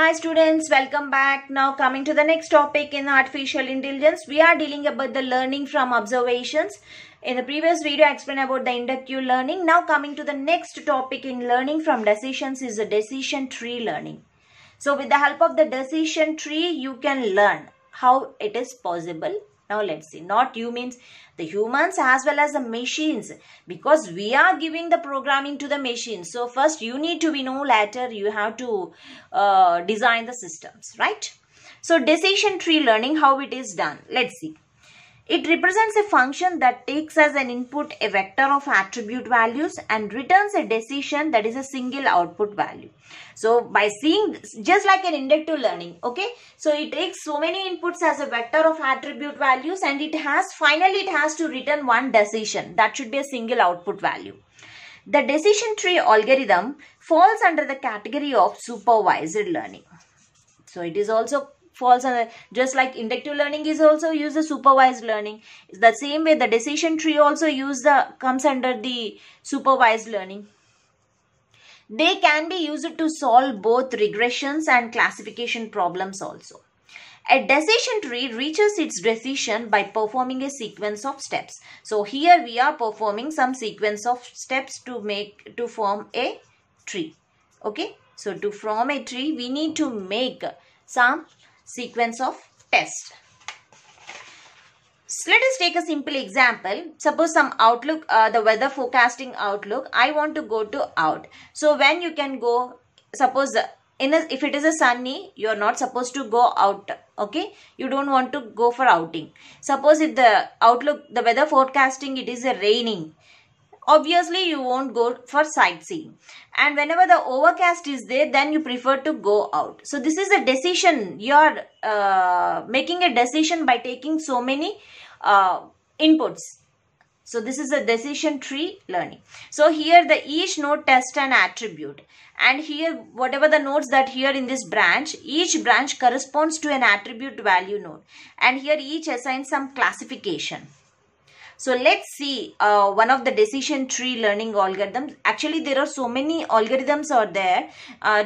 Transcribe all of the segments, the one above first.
Hi students, welcome back. Now coming to the next topic in artificial intelligence, we are dealing about the learning from observations. In the previous video I explained about the inductive learning. Now coming to the next topic in learning from decisions is the decision tree learning. So with the help of the decision tree you can learn how it is possible. Now let's see, not you means the humans as well as the machines, because we are giving the programming to the machines. So first you need to be know, later you have to design the systems, right? So decision tree learning, how it is done, let's see. It represents a function that takes as an input a vector of attribute values and returns a decision that is a single output value. So by seeing, just like an inductive learning, okay. So it takes so many inputs as a vector of attribute values and it has, finally it has to return one decision that should be a single output value. The decision tree algorithm falls under the category of supervised learning. So it is also falls under, just like inductive learning is also used the supervised learning. The same way the decision tree also used the, comes under the supervised learning. They can be used to solve both regressions and classification problems also. A decision tree reaches its decision by performing a sequence of steps. So here we are performing some sequence of steps to form a tree. Okay. So to form a tree we need to make some sequence of tests. So let us take a simple example. Suppose some outlook, the weather forecasting outlook, I want to go to out. So when you can go, suppose if it is a sunny, you are not supposed to go out, okay. You don't want to go for outing. Suppose if the outlook, the weather forecasting, it is a raining, obviously you won't go for sightseeing. And whenever the overcast is there, then you prefer to go out. So this is a decision. You are making a decision by taking so many inputs. So this is a decision tree learning. So here the each node tests an attribute. And here whatever the nodes that here in this branch, each branch corresponds to an attribute value node. And here each assigns some classification. So let's see one of the decision tree learning algorithms. Actually, there are so many algorithms are there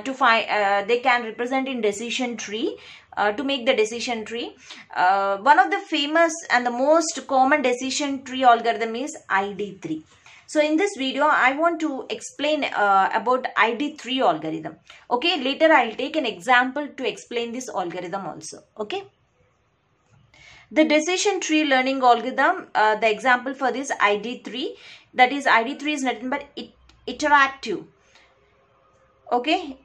to find. They can represent in decision tree to make the decision tree. One of the famous and the most common decision tree algorithm is ID3. So in this video, I want to explain about ID3 algorithm. Okay, later I'll take an example to explain this algorithm also. Okay. The decision tree learning algorithm, the example for this ID3, that is ID3 is nothing but iterative. Okay,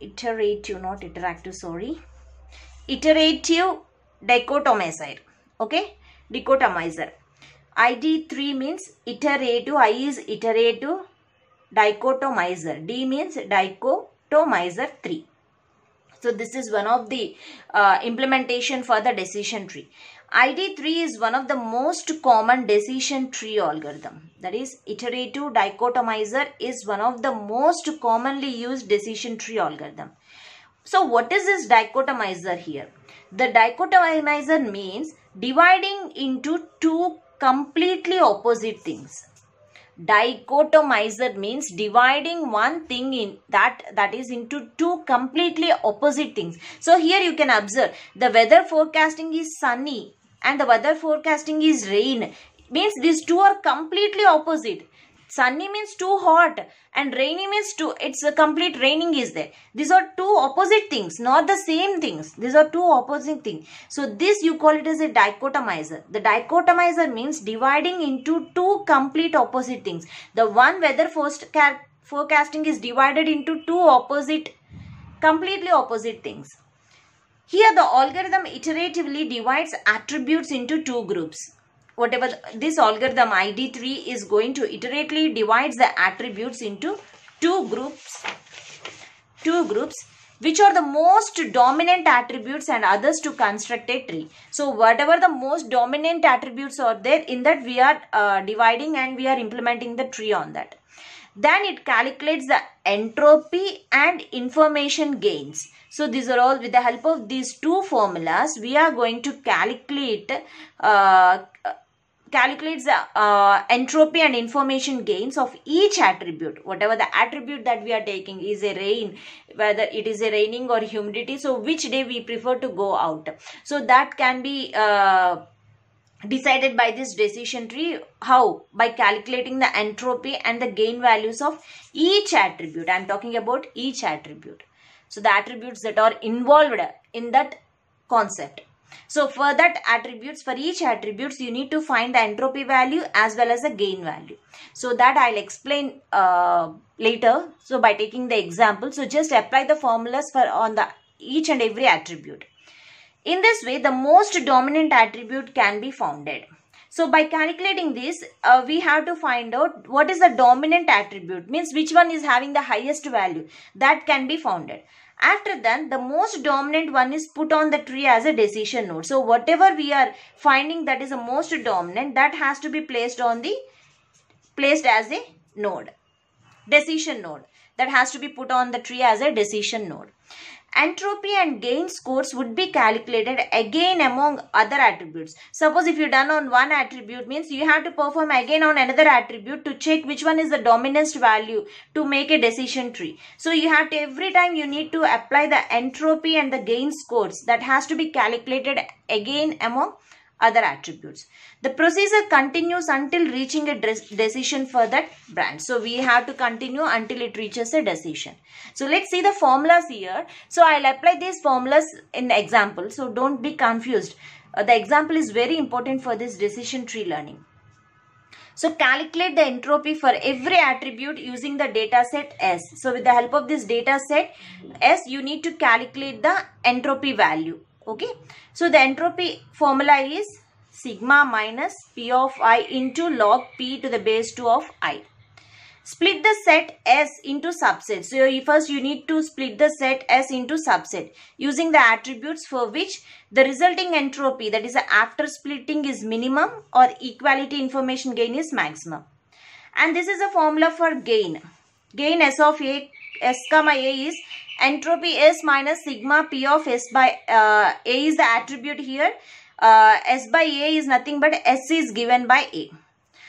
iterative, not interactive, sorry. Iterative dichotomizer, okay, dichotomizer. ID3 means iterative, I is iterative, dichotomizer, D means dichotomizer 3. So this is one of the implementation for the decision tree. ID3 is one of the most common decision tree algorithm. That is iterative dichotomizer is one of the most commonly used decision tree algorithm. So what is this dichotomizer here? The dichotomizer means dividing into two completely opposite things. Dichotomizer means dividing one thing in that is into two completely opposite things. So here you can observe the weather forecasting is sunny and the weather forecasting is rain. Means these two are completely opposite. Sunny means too hot and rainy means too, it's a complete raining is there. These are two opposite things, not the same things. These are two opposite things. So this you call it as a dichotomizer. The dichotomizer means dividing into two complete opposite things. The one weather forecasting is divided into two opposite, completely opposite things. Here the algorithm iteratively divides attributes into two groups. Whatever this algorithm ID3 is going to iteratively divides the attributes into two groups which are the most dominant attributes and others to construct a tree. So whatever the most dominant attributes are there, in that we are dividing and we are implementing the tree on that. Then it calculates the entropy and information gains. So these are all, with the help of these two formulas we are going to calculate calculates the entropy and information gains of each attribute. Whatever the attribute that we are taking is a rain, whether it is a raining or humidity, so which day we prefer to go out. So that can be decided by this decision tree. How? By calculating the entropy and the gain values of each attribute. I am talking about each attribute. So the attributes that are involved in that concept. So for that attributes, for each attributes, you need to find the entropy value as well as the gain value. So that I'll explain later. So by taking the example, so just apply the formulas for on the each and every attribute. In this way, the most dominant attribute can be founded. So by calculating this, we have to find out what is the dominant attribute, means which one is having the highest value, that can be founded. After that, the most dominant one is put on the tree as a decision node. So whatever we are finding that is the most dominant, that has to be placed on the as a node, decision node. That has to be put on the tree as a decision node. Entropy and gain scores would be calculated again among other attributes. Suppose if you done on one attribute, means you have to perform again on another attribute to check which one is the dominant value to make a decision tree. So you have to, every time you need to apply the entropy and the gain scores that has to be calculated again among other attributes. The procedure continues until reaching a decision for that branch. So we have to continue until it reaches a decision. So let's see the formulas here. So I'll apply these formulas in the example. So don't be confused. The example is very important for this decision tree learning. So calculate the entropy for every attribute using the data set S. So with the help of this data set S, you need to calculate the entropy value. Okay, so the entropy formula is sigma minus P of I into log P to the base 2 of I. Split the set S into subsets. So first you need to split the set S into subset using the attributes for which the resulting entropy, that is the after splitting, is minimum or equality information gain is maximum. And this is a formula for gain. Gain S of A, S comma A is entropy S minus sigma P of S by A is the attribute here. S by A is nothing but S is given by A.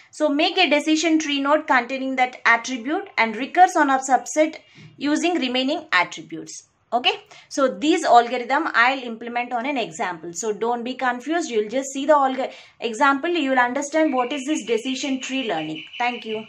So make a decision tree node containing that attribute and recurs on a subset using remaining attributes. Okay. So these algorithm I'll implement on an example. So don't be confused. You'll just see the example. You'll understand what is this decision tree learning. Thank you.